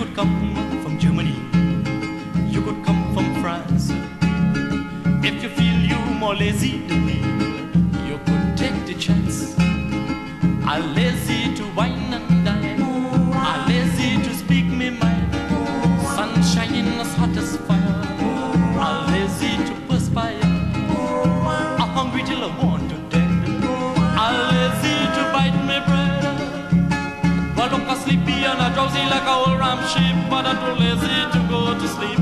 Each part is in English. could come from Germany, you could come from France. If you feel you more lazy to me, you could take the chance. I'm lazy to wine and dine, I'm lazy to speak me mind. Sunshine in as hot as fire, I'm lazy to perspire. I'm hungry till I want to dead, I'm lazy to bite me bread. I look a sleepy and a drowsy like a old ram sheep, but I'm too lazy to go to sleep.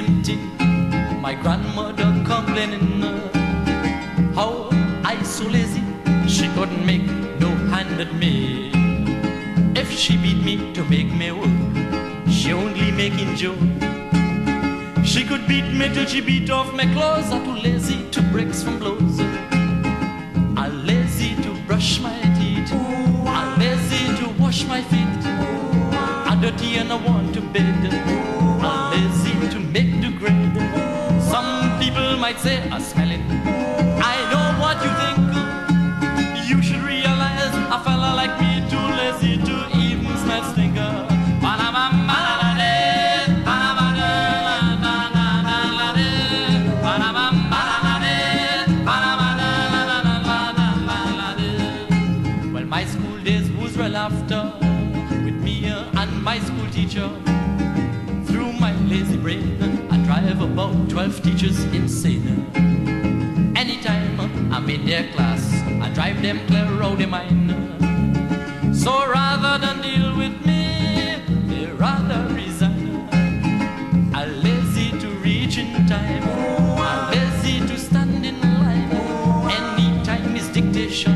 Same thing, my grandmother complaining how I so lazy. She couldn't make no hand at me. If she beat me to make me work, she only making joke. She could beat me till she beat off my clothes. I'm too lazy to breaks from blows. I'm lazy to brush my teeth, I'm lazy to wash my feet. I'm dirty and I want to bed, I'm lazy to make the grade. Some people might say I smell it. I know what you think. You should realize a fella like me too lazy to even smell stinker. Well, my school days was real laughter with me and my school teacher. Lazy brain, I drive about 12 teachers insane. Anytime I'm in their class, I drive them clear out their mind. So rather than deal with me, they rather resign. I'm lazy to reach in time, I'm lazy to stand in line. Any time is dictation,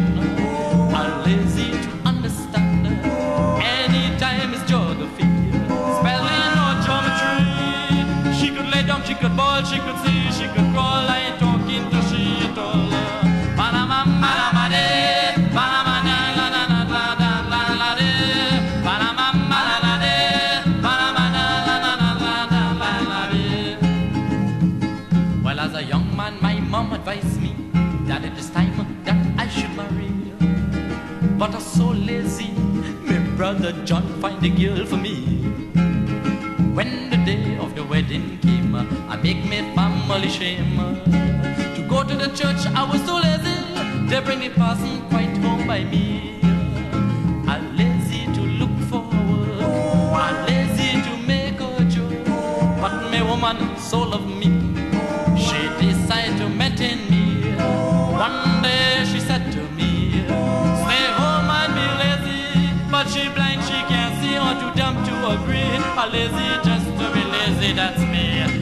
I'm lazy to understand. Any time is geography, spelling. She could lay down, she could boil, she could see, she could crawl. I ain't talking to she at all. Well, as a young man, my mom advised me that it is time that I should marry. But I'm so lazy, my brother John find a girl for me. When the day of the wedding came, I make my family shame. To go to the church, I was so lazy, they bring the parson quite home by me. I'm lazy to look forward, I'm lazy to make a joke. But my woman, soul of me, she decided to maintain me. One day she said to me, stay home and be lazy. But she blind, she can't see, or too dumb to agree. I'm lazy just to be lazy, that's me.